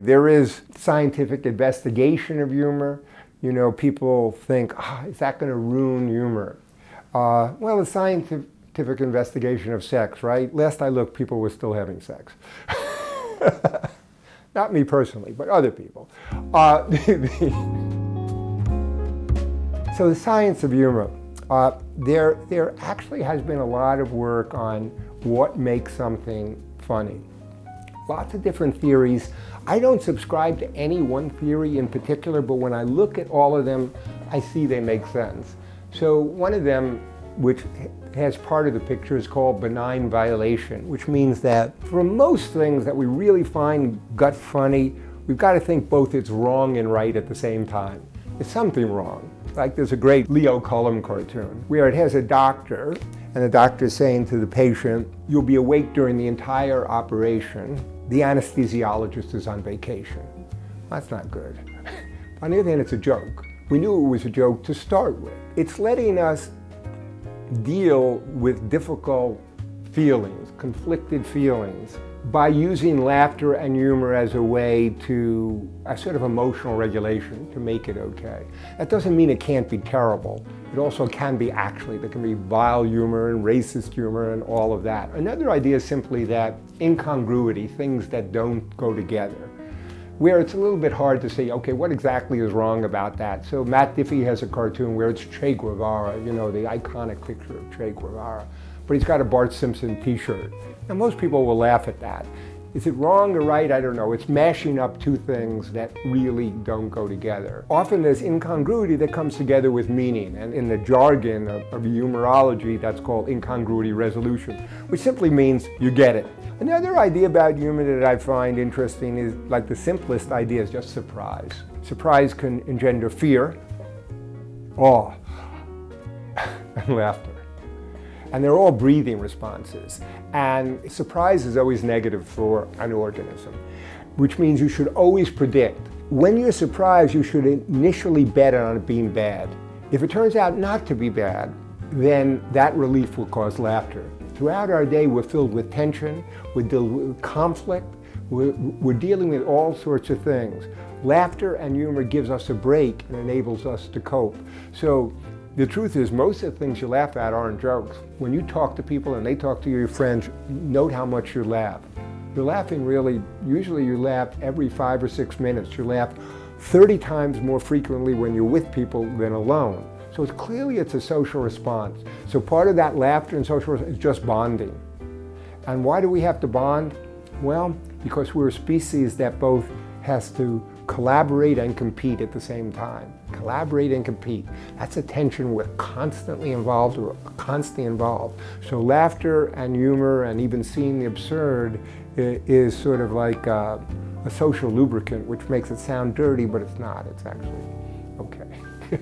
There is scientific investigation of humor. You know, people think, oh, is that going to ruin humor? Well, the scientific investigation of sex, right? Last I looked, people were still having sex. Not me personally, but other people. So the science of humor. There actually has been a lot of work on what makes something funny. Lots of different theories. I don't subscribe to any one theory in particular, but when I look at all of them, I see they make sense. So one of them, which has part of the picture, is called benign violation, which means that for most things that we really find gut funny, we've got to think both it's wrong and right at the same time. It's something wrong. Like there's a great Leo Cullum cartoon where it has a doctor, and the doctor's saying to the patient, you'll be awake during the entire operation. The anesthesiologist is on vacation. That's not good. On the other hand, it's a joke. We knew it was a joke to start with. It's letting us deal with difficult feelings, conflicted feelings, by using laughter and humor as a way to a sort of emotional regulation to make it okay. That doesn't mean it can't be terrible. It also can be actually, there can be vile humor and racist humor and all of that. Another idea is simply that incongruity, things that don't go together, where it's a little bit hard to say, okay, what exactly is wrong about that? So Matt Diffie has a cartoon where it's Che Guevara, you know, the iconic picture of Che Guevara, but he's got a Bart Simpson t-shirt. And most people will laugh at that. Is it wrong or right? I don't know. It's mashing up two things that really don't go together. Often there's incongruity that comes together with meaning, and in the jargon of humorology, that's called incongruity resolution, which simply means you get it. Another idea about humor that I find interesting is, like, the simplest idea is just surprise. Surprise can engender fear, awe, and laughter. And they're all breathing responses. And surprise is always negative for an organism, which means you should always predict. When you're surprised, you should initially bet on it being bad. If it turns out not to be bad, then that relief will cause laughter. Throughout our day, we're filled with tension, we're dealing with conflict, we're dealing with all sorts of things. Laughter and humor gives us a break and enables us to cope. So, the truth is, most of the things you laugh at aren't jokes. When you talk to people and they talk to your friends, note how much you laugh. You're laughing really, usually you laugh every 5 or 6 minutes. You laugh 30 times more frequently when you're with people than alone. So it's clearly it's a social response. So part of that laughter and social response is just bonding. And why do we have to bond? Well, because we're a species that both has to collaborate and compete at the same time. Collaborate and compete. That's a tension we're constantly involved with, So laughter and humor and even seeing the absurd is sort of like a social lubricant, which makes it sound dirty, but it's not. It's actually okay.